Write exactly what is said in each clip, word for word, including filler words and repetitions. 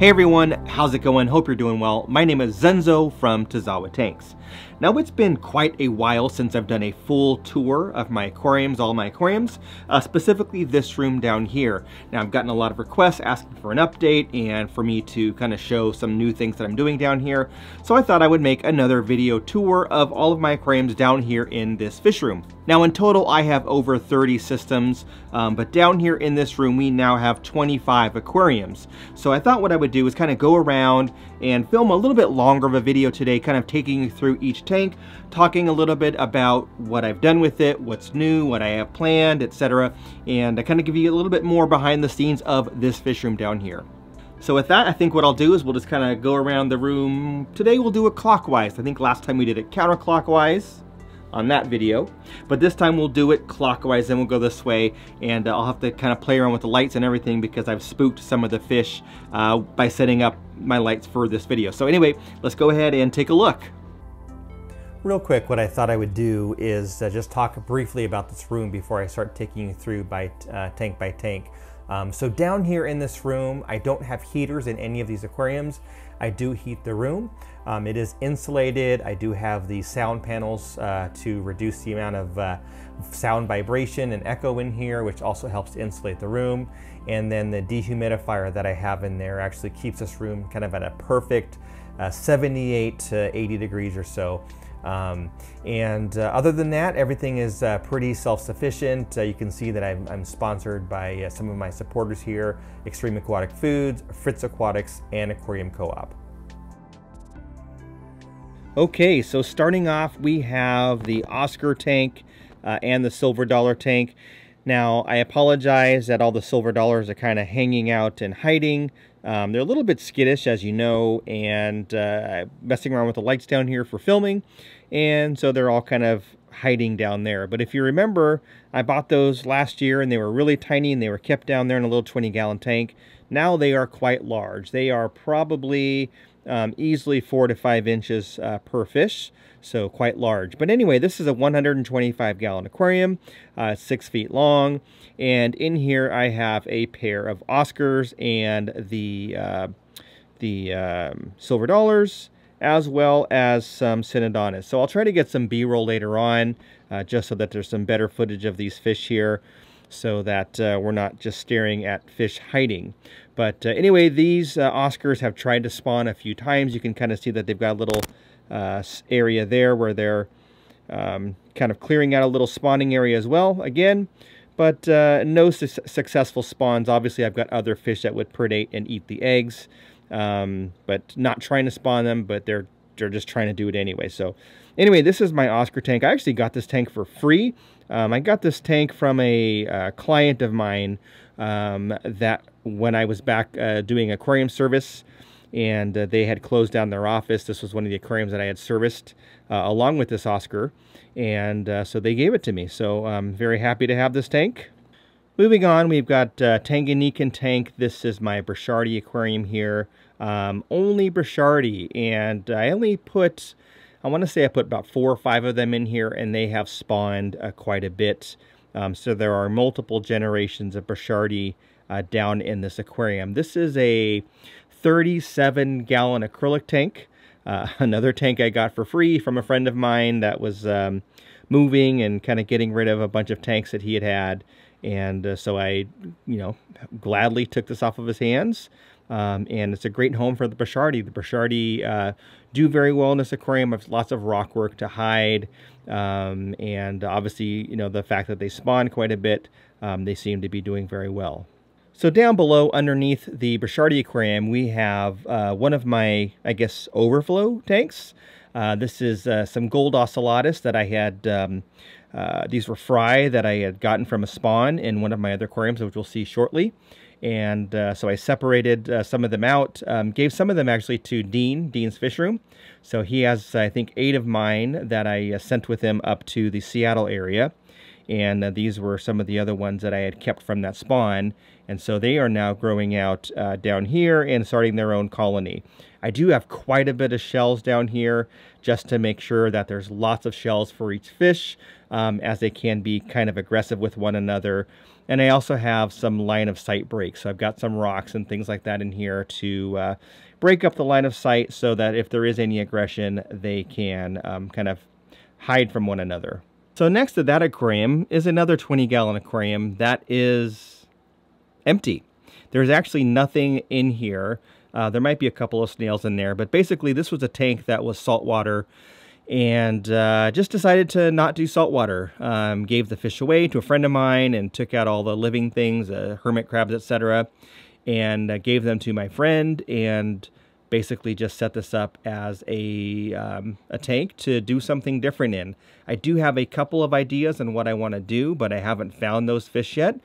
Hey everyone, how's it going? Hope you're doing well. My name is Zenzo from Tazawa Tanks. Now it's been quite a while since I've done a full tour of my aquariums, all my aquariums, uh, specifically this room down here. Now I've gotten a lot of requests asking for an update and for me to kind of show some new things that I'm doing down here. So I thought I would make another video tour of all of my aquariums down here in this fish room. Now in total I have over thirty systems, um, but down here in this room we now have twenty-five aquariums. So I thought what I would do is kind of go around and film a little bit longer of a video today, kind of taking you through each tank, talking a little bit about what I've done with it, what's new, what I have planned, et cetera. And I kind of give you a little bit more behind the scenes of this fish room down here. So with that, I think what I'll do is we'll just kind of go around the room. Today we'll do it clockwise. I think last time we did it counterclockwise on that video, but this time we'll do it clockwise, then we'll go this way, and I'll have to kind of play around with the lights and everything because I've spooked some of the fish uh, by setting up my lights for this video. So anyway, let's go ahead and take a look. Real quick, what I thought I would do is uh, just talk briefly about this room before I start taking you through by uh, tank by tank. Um, so down here in this room, I don't have heaters in any of these aquariums. I do heat the room. Um, it is insulated. I do have the sound panels uh, to reduce the amount of uh, sound vibration and echo in here, which also helps to insulate the room. And then the dehumidifier that I have in there actually keeps this room kind of at a perfect uh, seventy-eight to eighty degrees or so. Um, and uh, other than that, everything is uh, pretty self-sufficient. Uh, you can see that I'm, I'm sponsored by uh, some of my supporters here, Extreme Aquatic Foods, Fritz Aquatics, and Aquarium Co-op. Okay, so starting off, we have the Oscar tank uh, and the Silver Dollar tank. Now, I apologize that all the Silver Dollars are kind of hanging out and hiding. Um, they're a little bit skittish, as you know, and uh, messing around with the lights down here for filming, and so they're all kind of hiding down there. But if you remember, I bought those last year and they were really tiny and they were kept down there in a little twenty gallon tank. Now they are quite large. They are probably um, easily four to five inches uh, per fish, so quite large. But anyway, this is a one hundred twenty-five gallon aquarium, uh, six feet long, and in here I have a pair of Oscars and the uh, the um, Silver Dollars, as well as some Synodontis. So I'll try to get some B-roll later on, uh, just so that there's some better footage of these fish here, so that uh, we're not just staring at fish hiding. But uh, anyway, these uh, Oscars have tried to spawn a few times. You can kind of see that they've got a little uh, area there where they're um, kind of clearing out a little spawning area as well, again. But uh, no su successful spawns. Obviously, I've got other fish that would predate and eat the eggs. Um, but not trying to spawn them, but they're they're just trying to do it anyway. So anyway, this is my Oscar tank. I actually got this tank for free. Um, I got this tank from a uh, client of mine um, that when I was back uh, doing aquarium service, and uh, they had closed down their office. This was one of the aquariums that I had serviced uh, along with this Oscar, and uh, so they gave it to me. So I'm very happy to have this tank. Moving on, we've got uh, Tanganyikan tank. This is my Brichardi aquarium here. Um, only Brichardi, and I only put, I want to say I put about four or five of them in here, and they have spawned uh, quite a bit. Um, so there are multiple generations of Brichardi uh, down in this aquarium. This is a thirty-seven gallon acrylic tank. Uh, another tank I got for free from a friend of mine that was um, moving and kind of getting rid of a bunch of tanks that he had had. And uh, so I, you know, gladly took this off of his hands. Um, and it's a great home for the Brichardi. The Brichardi uh, do very well in this aquarium. There's lots of rock work to hide. Um, and obviously, you know, the fact that they spawn quite a bit, um, they seem to be doing very well. So down below, underneath the Brichardi aquarium, we have uh, one of my, I guess, overflow tanks. Uh, this is uh, some Gold Ocellatus that I had, um, uh, these were fry that I had gotten from a spawn in one of my other aquariums, which we'll see shortly. And uh, so I separated uh, some of them out, um, gave some of them actually to Dean, Dean's Fish Room. So he has, I think, eight of mine that I uh, sent with him up to the Seattle area. And uh, these were some of the other ones that I had kept from that spawn. And so they are now growing out uh, down here and starting their own colony. I do have quite a bit of shells down here just to make sure that there's lots of shells for each fish, um, as they can be kind of aggressive with one another. And I also have some line of sight breaks. So I've got some rocks and things like that in here to uh, break up the line of sight so that if there is any aggression, they can um, kind of hide from one another. So next to that aquarium is another twenty gallon aquarium that is empty. There's actually nothing in here. Uh, there might be a couple of snails in there, but basically this was a tank that was saltwater and uh, just decided to not do saltwater. Um, gave the fish away to a friend of mine and took out all the living things, uh, hermit crabs, et cetera, and uh, gave them to my friend and basically just set this up as a, um, a tank to do something different in. I do have a couple of ideas on what I want to do, but I haven't found those fish yet.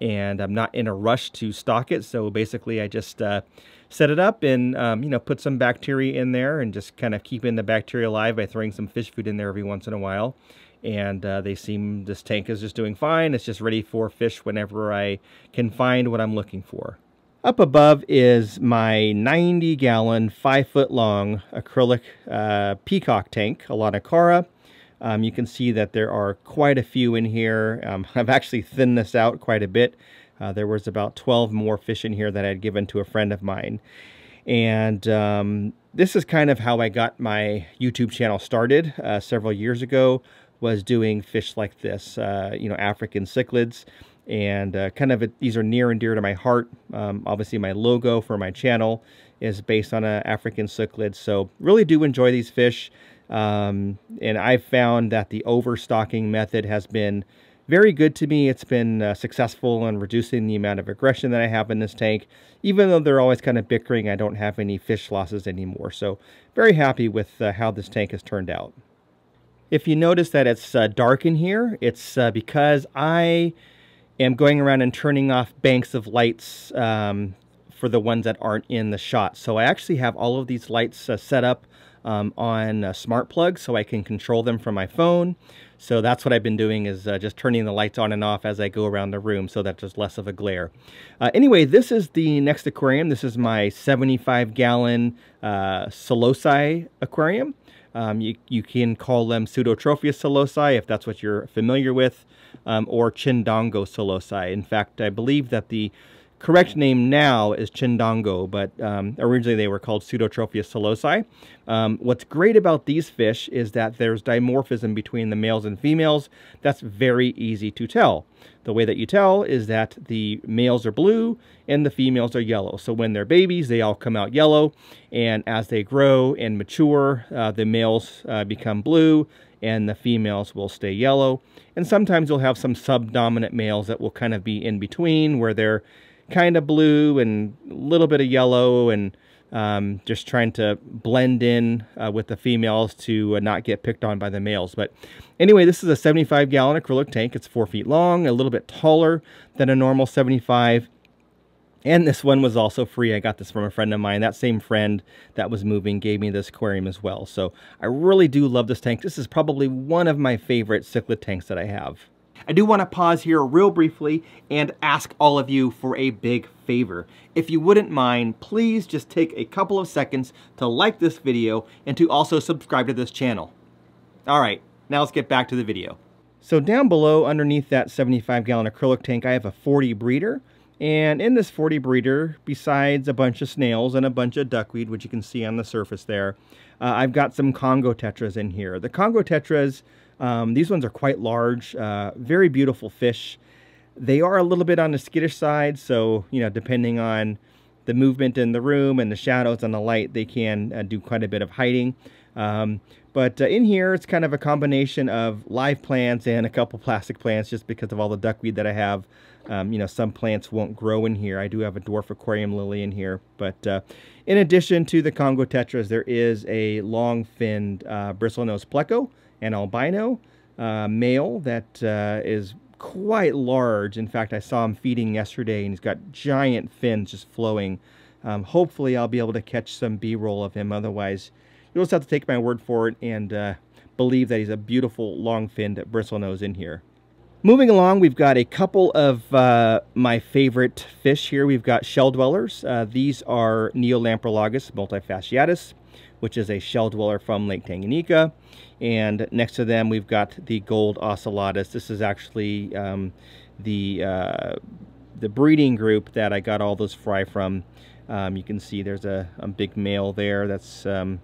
And I'm not in a rush to stock it, so basically I just uh, set it up and um, you know, put some bacteria in there and just kind of keeping the bacteria alive by throwing some fish food in there every once in a while. And uh, they seem, this tank is just doing fine. It's just ready for fish whenever I can find what I'm looking for. Up above is my ninety gallon, five foot long acrylic uh, peacock tank, Alanacara. Um, you can see that there are quite a few in here. Um, I've actually thinned this out quite a bit. Uh, there was about twelve more fish in here that I had given to a friend of mine. And um, this is kind of how I got my YouTube channel started uh, several years ago, was doing fish like this, uh, you know, African cichlids. And uh, kind of, a, these are near and dear to my heart. Um, obviously, my logo for my channel is based on an African cichlid. So really do enjoy these fish. Um, and I've found that the overstocking method has been very good to me. It's been uh, successful in reducing the amount of aggression that I have in this tank. Even though they're always kind of bickering, I don't have any fish losses anymore. So very happy with uh, how this tank has turned out. If you notice that it's uh, dark in here, it's uh, because I am going around and turning off banks of lights um, for the ones that aren't in the shot. So I actually have all of these lights uh, set up Um, on a smart plug, so I can control them from my phone. So that's what I've been doing, is uh, just turning the lights on and off as I go around the room so that there's less of a glare. Uh, anyway, this is the next aquarium. This is my seventy-five gallon uh, saulosi aquarium. Um, you, you can call them Pseudotropheus saulosi if that's what you're familiar with, um, or Chindongo saulosi. In fact, I believe that the correct name now is Chindongo, but um, originally they were called Pseudotropheus saulosi. Um, what's great about these fish is that there's dimorphism between the males and females. That's very easy to tell. The way that you tell is that the males are blue and the females are yellow. So when they're babies, they all come out yellow, and as they grow and mature, uh, the males uh, become blue and the females will stay yellow. And sometimes you'll have some subdominant males that will kind of be in between, where they're kind of blue and a little bit of yellow, and um, just trying to blend in uh, with the females to uh, not get picked on by the males. But anyway, this is a seventy-five gallon acrylic tank. It's four feet long, a little bit taller than a normal seventy-five. And this one was also free. I got this from a friend of mine. That same friend that was moving gave me this aquarium as well. So I really do love this tank. This is probably one of my favorite cichlid tanks that I have. I do want to pause here real briefly and ask all of you for a big favor. If you wouldn't mind, please just take a couple of seconds to like this video and to also subscribe to this channel. All right, now let's get back to the video. So down below, underneath that seventy-five gallon acrylic tank, I have a forty breeder. And in this forty breeder, besides a bunch of snails and a bunch of duckweed, which you can see on the surface there, uh, I've got some Congo tetras in here. The Congo tetras, Um, these ones are quite large, uh, very beautiful fish. They are a little bit on the skittish side, so, you know, depending on the movement in the room and the shadows and the light, they can uh, do quite a bit of hiding. Um, but uh, in here, it's kind of a combination of live plants and a couple plastic plants, just because of all the duckweed that I have. Um, you know, some plants won't grow in here. I do have a dwarf aquarium lily in here. But uh, in addition to the Congo tetras, there is a long-finned uh, bristlenose pleco, an albino uh, male that uh, is quite large. In fact, I saw him feeding yesterday, and he's got giant fins just flowing. Um, hopefully, I'll be able to catch some B-roll of him. Otherwise, you'll just have to take my word for it and uh, believe that he's a beautiful long-finned bristlenose in here. Moving along, we've got a couple of uh, my favorite fish here. We've got shell dwellers. Uh, these are Neolamprologus multifasciatus, which is a shell dweller from Lake Tanganyika. And next to them, we've got the Gold Ocellatus. This is actually um, the uh, the breeding group that I got all those fry from. Um, you can see there's a, a big male there that's um,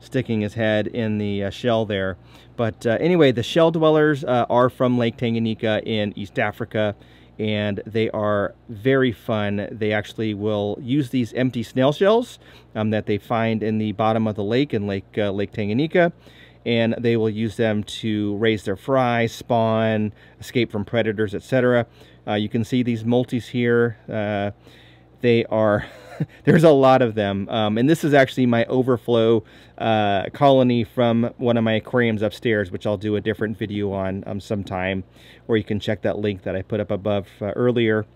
sticking his head in the uh, shell there. But uh, anyway, the Shell Dwellers uh, are from Lake Tanganyika in East Africa, and they are very fun. They actually will use these empty snail shells um, that they find in the bottom of the lake in Lake, uh, Lake Tanganyika, and they will use them to raise their fry, spawn, escape from predators, et cetera. Uh, you can see these multis here. Uh, they are, there's a lot of them. Um, and this is actually my overflow uh, colony from one of my aquariums upstairs, which I'll do a different video on um, sometime, or you can check that link that I put up above uh, earlier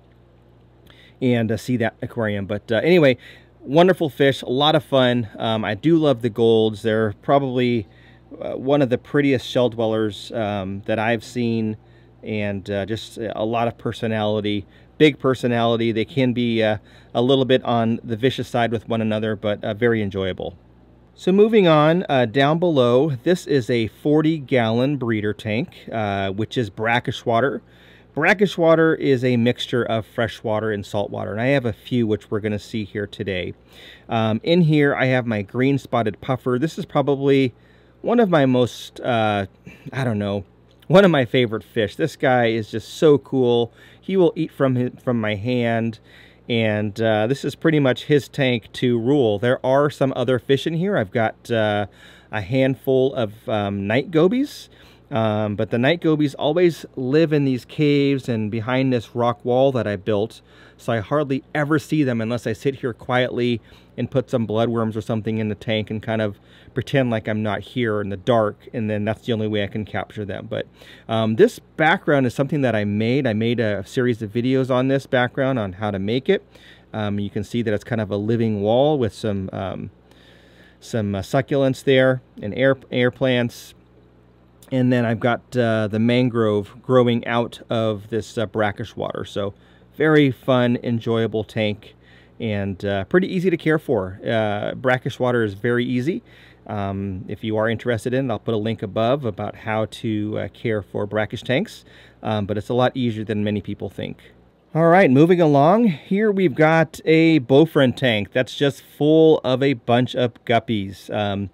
and uh, see that aquarium. But uh, anyway, wonderful fish, a lot of fun. Um, I do love the golds. They're probably uh, one of the prettiest shell dwellers um, that I've seen, and uh, just a lot of personality. Big personality. They can be uh, a little bit on the vicious side with one another, but uh, very enjoyable. So moving on, uh, down below, this is a forty gallon breeder tank, uh, which is brackish water. Brackish water is a mixture of fresh water and salt water, and I have a few which we're going to see here today. Um, in here, I have my green spotted puffer. This is probably one of my most, uh, I don't know, one of my favorite fish. This guy is just so cool. He will eat from his, from my hand, and uh, this is pretty much his tank to rule. There are some other fish in here. I've got uh, a handful of um, night gobies, um, but the night gobies always live in these caves and behind this rock wall that I built, so I hardly ever see them unless I sit here quietly and put some bloodworms or something in the tank and kind of pretend like I'm not here in the dark, and then that's the only way I can capture them. But um, this background is something that I made. I made a series of videos on this background on how to make it. Um, you can see that it's kind of a living wall with some um, some uh, succulents there and air, air plants. And then I've got uh, the mangrove growing out of this uh, brackish water. So very fun, enjoyable tank, and uh, pretty easy to care for. Uh, brackish water is very easy. Um, if you are interested in it, I'll put a link above about how to uh, care for brackish tanks, um, but it's a lot easier than many people think. All right, moving along, here we've got a Beaufren tank that's just full of a bunch of guppies. Um,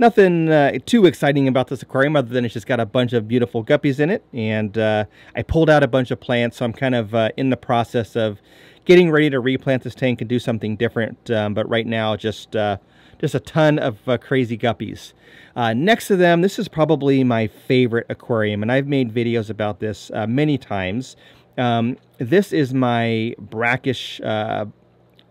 Nothing uh, too exciting about this aquarium other than it's just got a bunch of beautiful guppies in it. And uh, I pulled out a bunch of plants, so I'm kind of uh, in the process of getting ready to replant this tank and do something different. Um, but right now, just uh, just a ton of uh, crazy guppies. Uh, next to them, this is probably my favorite aquarium, and I've made videos about this uh, many times. Um, this is my brackish uh,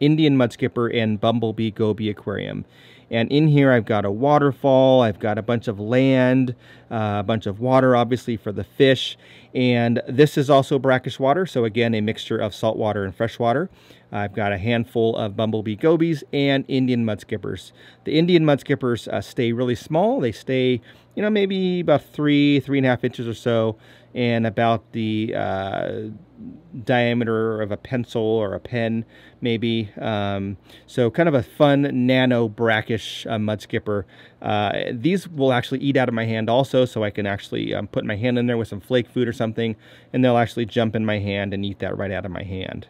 Indian mudskipper and bumblebee goby aquarium. And in here, I've got a waterfall, I've got a bunch of land, uh, a bunch of water, obviously, for the fish. And this is also brackish water, so again, a mixture of salt water and fresh water. I've got a handful of bumblebee gobies and Indian mudskippers. The Indian mudskippers uh, stay really small. They stay, you know, maybe about three, three and a half inches or so, and about the uh, diameter of a pencil or a pen, maybe. Um, so kind of a fun nano brackish uh, mudskipper. Uh, these will actually eat out of my hand also, so I can actually um, put my hand in there with some flake food or something, and they'll actually jump in my hand and eat that right out of my hand.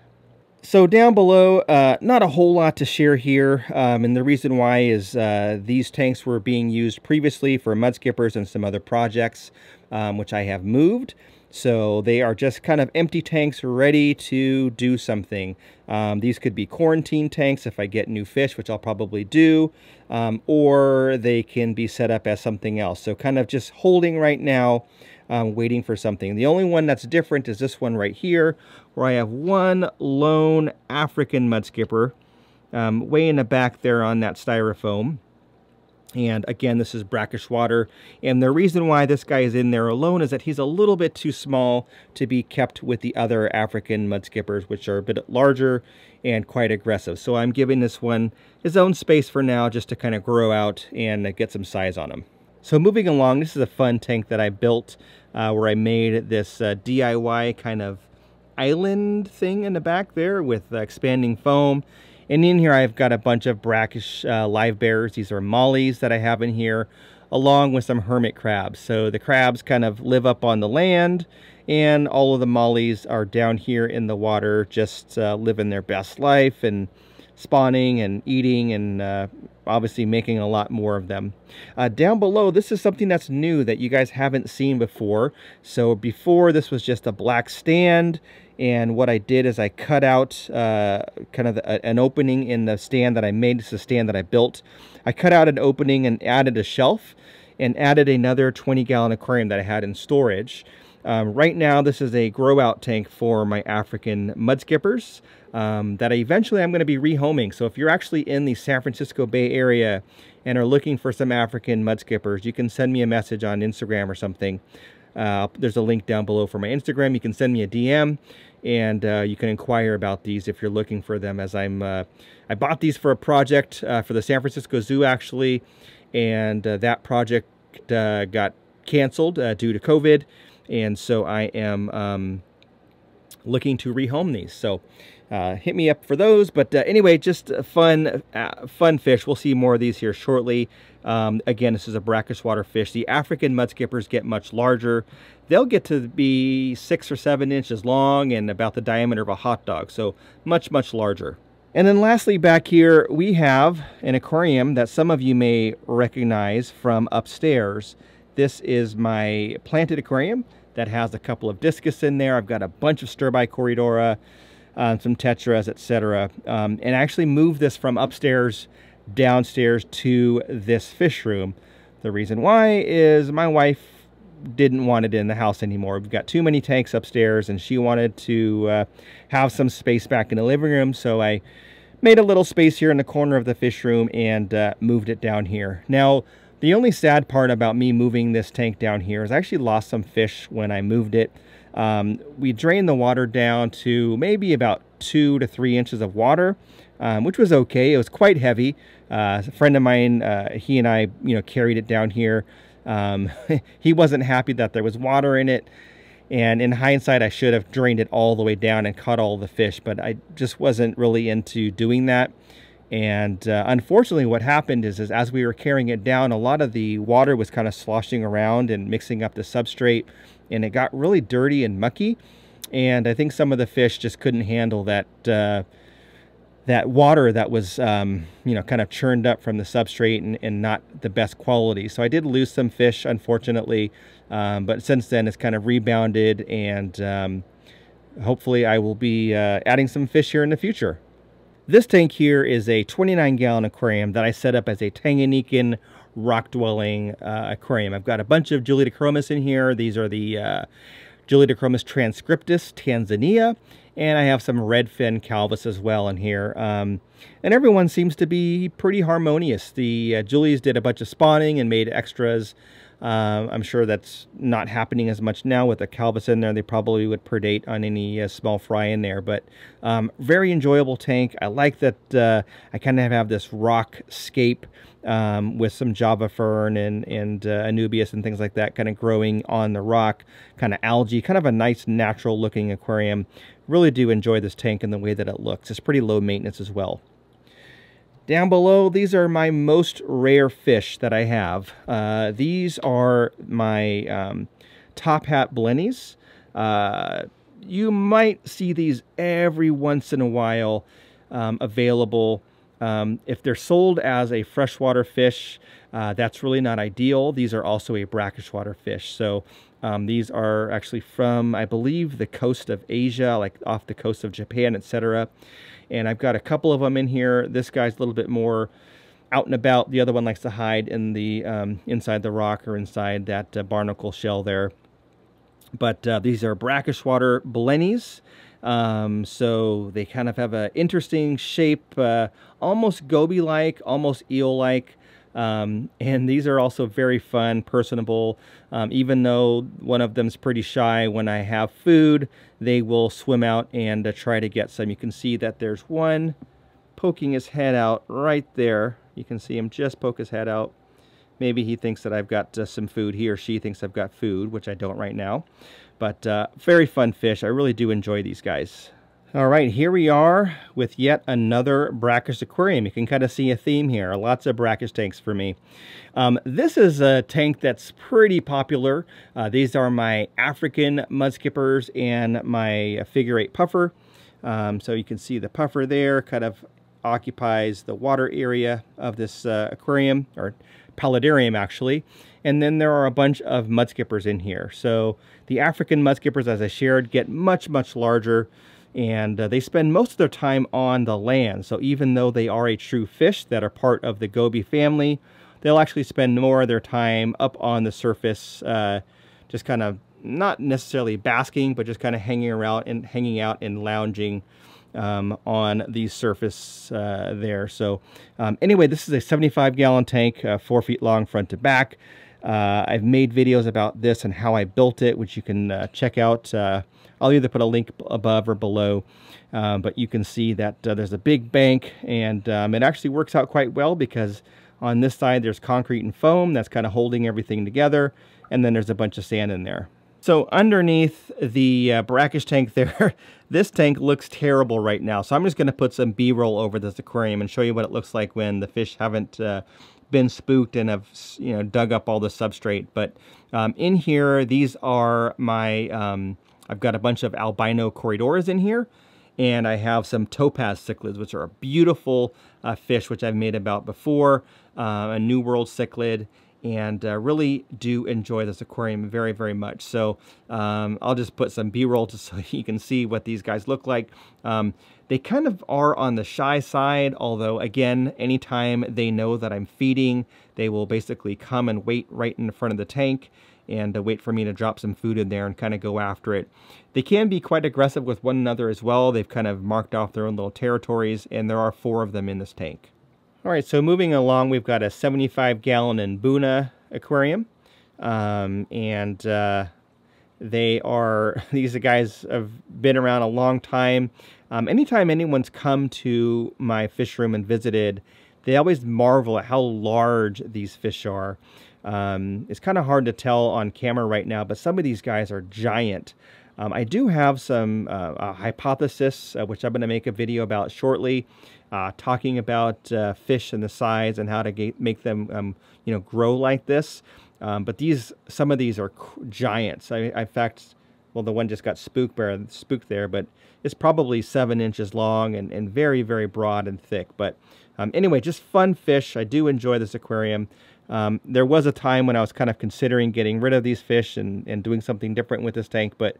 So down below, uh, not a whole lot to share here, um, and the reason why is uh, these tanks were being used previously for mudskippers and some other projects, um, which I have moved. So they are just kind of empty tanks ready to do something. Um, these could be quarantine tanks if I get new fish, which I'll probably do, um, or they can be set up as something else. So kind of just holding right now, um, waiting for something. The only one that's different is this one right here, where I have one lone African mudskipper um, way in the back there on that styrofoam. And again, this is brackish water. And the reason why this guy is in there alone is that he's a little bit too small to be kept with the other African mudskippers, which are a bit larger and quite aggressive. So I'm giving this one his own space for now, just to kind of grow out and get some size on him. So moving along, this is a fun tank that I built uh, where I made this uh, D I Y kind of island thing in the back there with uh, expanding foam. And in here, I've got a bunch of brackish uh, live bearers. These are mollies that I have in here, along with some hermit crabs. So the crabs kind of live up on the land, And all of the mollies are down here in the water, just uh, living their best life and spawning and eating and uh, obviously making a lot more of them. Uh, down below, this is something that's new that you guys haven't seen before. So before, this was just a black stand. And what I did is I cut out uh, kind of the, uh, an opening in the stand that I made. It's a stand that I built. I cut out an opening and added a shelf and added another twenty gallon aquarium that I had in storage. Um, right now, this is a grow-out tank for my African mudskippers um, that I eventually I'm going to be rehoming. So if you're actually in the San Francisco Bay Area and are looking for some African mudskippers, you can send me a message on Instagram or something. Uh, there's a link down below for my Instagram. You can send me a D M, and uh, you can inquire about these if you're looking for them. As I'm, uh, I bought these for a project uh, for the San Francisco Zoo, actually, and uh, that project uh, got canceled uh, due to COVID. And so I am um, looking to rehome these. So uh, hit me up for those. But uh, anyway, just fun, uh, fun fish. We'll see more of these here shortly. Um, again, this is a brackish water fish. The African mudskippers get much larger. They'll get to be six or seven inches long and about the diameter of a hot dog. So much, much larger. And then lastly, back here, we have an aquarium that some of you may recognize from upstairs. This is my planted aquarium that has a couple of discus in there. I've got a bunch of Sturbi Corridora, uh, some tetras, et cetera. Um, and I actually moved this from upstairs downstairs to this fish room. The reason why is my wife didn't want it in the house anymore. We've got too many tanks upstairs, and she wanted to uh, have some space back in the living room. So I made a little space here in the corner of the fish room and uh, moved it down here. Now, the only sad part about me moving this tank down here is I actually lost some fish when I moved it. Um, we drained the water down to maybe about two to three inches of water, um, which was okay. It was quite heavy. Uh, a friend of mine, uh, he and I, you know, carried it down here. Um, he wasn't happy that there was water in it. And in hindsight, I should have drained it all the way down and caught all the fish, but I just wasn't really into doing that. And uh, unfortunately, what happened is, is as we were carrying it down, a lot of the water was kind of sloshing around and mixing up the substrate, and it got really dirty and mucky. And I think some of the fish just couldn't handle that uh, that water that was, um, you know, kind of churned up from the substrate and, and not the best quality. So I did lose some fish, unfortunately, um, but since then it's kind of rebounded, and um, hopefully I will be uh, adding some fish here in the future. This tank here is a twenty-nine gallon aquarium that I set up as a Tanganyikan rock-dwelling uh, aquarium. I've got a bunch of Julidachromis in here. These are the uh, Julidachromis transcriptus, Tanzania, and I have some redfin calvus as well in here. Um, and everyone seems to be pretty harmonious. The uh, Julies did a bunch of spawning and made extras. Uh, I'm sure that's not happening as much now with the calvus in there. They probably would predate on any uh, small fry in there, but um, very enjoyable tank. I like that uh, I kind of have this rock scape um, with some java fern and, and uh, anubias and things like that kind of growing on the rock, kind of algae, kind of a nice natural looking aquarium. Really do enjoy this tank and the way that it looks. It's pretty low maintenance as well. Down below, these are my most rare fish that I have. Uh, these are my um, Top Hat Blennies. Uh, you might see these every once in a while um, available. Um, if they're sold as a freshwater fish, uh, that's really not ideal. These are also a brackish water fish. So um, these are actually from, I believe, the coast of Asia, like off the coast of Japan, et cetera. And I've got a couple of them in here. This guy's a little bit more out and about. The other one likes to hide in the um, inside the rock or inside that uh, barnacle shell there. But uh, these are brackish water blennies. Um, so they kind of have an interesting shape, uh, almost goby-like, almost eel-like. Um, and these are also very fun, personable. Um, even though one of them's pretty shy, when I have food, they will swim out and uh, try to get some. You can see that there's one poking his head out right there. You can see him just poke his head out. Maybe he thinks that I've got uh, some food. He or she thinks I've got food, which I don't right now. But uh, very fun fish. I really do enjoy these guys. All right, here we are with yet another brackish aquarium. You can kind of see a theme here. Lots of brackish tanks for me. Um, this is a tank that's pretty popular. Uh, these are my African Mudskippers and my figure eight puffer. Um, so you can see the puffer there kind of occupies the water area of this uh, aquarium, or paludarium actually. And then there are a bunch of mudskippers in here. So the African mudskippers, as I shared, get much, much larger. And uh, they spend most of their time on the land. So even though they are a true fish that are part of the goby family, they'll actually spend more of their time up on the surface, uh, just kind of not necessarily basking, but just kind of hanging around and hanging out and lounging um, on the surface uh, there. So um, anyway, this is a seventy-five gallon tank, uh, four feet long front to back. Uh, I've made videos about this and how I built it, which you can uh, check out. Uh, I'll either put a link above or below, um, but you can see that uh, there's a big bank, and um, it actually works out quite well because on this side there's concrete and foam that's kind of holding everything together, and then there's a bunch of sand in there. So underneath the uh, brackish tank there, this tank looks terrible right now. So I'm just going to put some B-roll over this aquarium and show you what it looks like when the fish haven't uh, been spooked and have, you know, dug up all the substrate. But um, in here, these are my, um, I've got a bunch of albino corridoras in here, and I have some topaz cichlids, which are a beautiful uh, fish, which I've made about before, uh, a New World cichlid, and uh, really do enjoy this aquarium very, very much. So um, I'll just put some B-roll just so you can see what these guys look like. Um, they kind of are on the shy side, although again, anytime they know that I'm feeding, they will basically come and wait right in front of the tank and uh, wait for me to drop some food in there and kind of go after it. They can be quite aggressive with one another as well. They've kind of marked off their own little territories, and there are four of them in this tank. All right, so moving along, we've got a seventy-five gallon Mbuna aquarium, um, and uh, they are, these guys have been around a long time. Um, anytime anyone's come to my fish room and visited, they always marvel at how large these fish are. Um, it's kind of hard to tell on camera right now, but some of these guys are giant. Um, I do have some uh, a hypothesis, uh, which I'm going to make a video about shortly, uh, talking about uh, fish and the size and how to get, make them, um, you know, grow like this. Um, but these, some of these are giants. I, I, in fact, well, the one just got spooked, bear, spooked there, but it's probably seven inches long and, and very, very broad and thick. But um, anyway, just fun fish. I do enjoy this aquarium. Um, there was a time when I was kind of considering getting rid of these fish and, and doing something different with this tank, but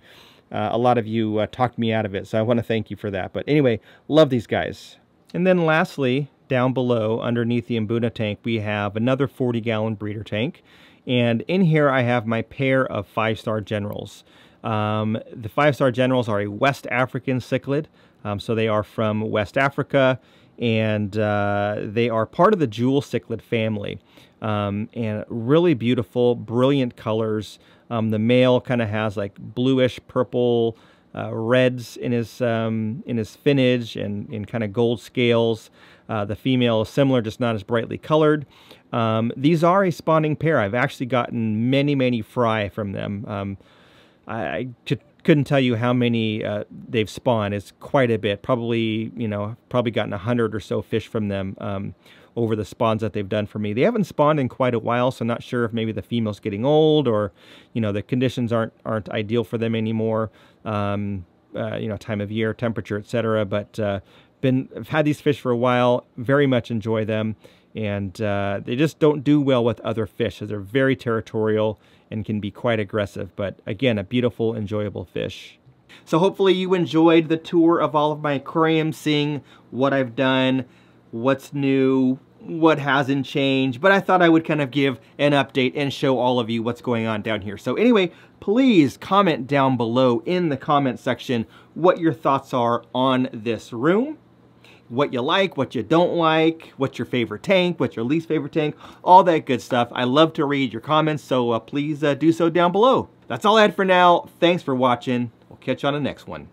uh, a lot of you uh, talked me out of it, so I want to thank you for that. But anyway, love these guys. And then lastly, down below, underneath the Mbuna tank, we have another forty gallon breeder tank. And in here I have my pair of Five Star Generals. Um, the Five Star Generals are a West African cichlid, um, so they are from West Africa. And uh, they are part of the jewel cichlid family, um, and really beautiful, brilliant colors. Um, the male kind of has like bluish purple uh, reds in his um, in his finnage and in kind of gold scales. Uh, the female is similar, just not as brightly colored. Um, these are a spawning pair. I've actually gotten many, many fry from them. Um, I, I to, Couldn't tell you how many uh, they've spawned. It's quite a bit. Probably, you know, probably gotten a hundred or so fish from them um, over the spawns that they've done for me. They haven't spawned in quite a while, so not sure if maybe the female's getting old or, you know, the conditions aren't aren't ideal for them anymore. Um, uh, you know, time of year, temperature, et cetera. But uh, been I've had these fish for a while. Very much enjoy them, and uh, they just don't do well with other fish, as they're very territorial and can be quite aggressive, but again, a beautiful, enjoyable fish. So hopefully you enjoyed the tour of all of my aquariums, seeing what I've done, what's new, what hasn't changed, but I thought I would kind of give an update and show all of you what's going on down here. So anyway, please comment down below in the comment section what your thoughts are on this room, what you like, what you don't like, what's your favorite tank, what's your least favorite tank, all that good stuff. I love to read your comments, so uh, please uh, do so down below. That's all I had for now. Thanks for watching. We'll catch you on the next one.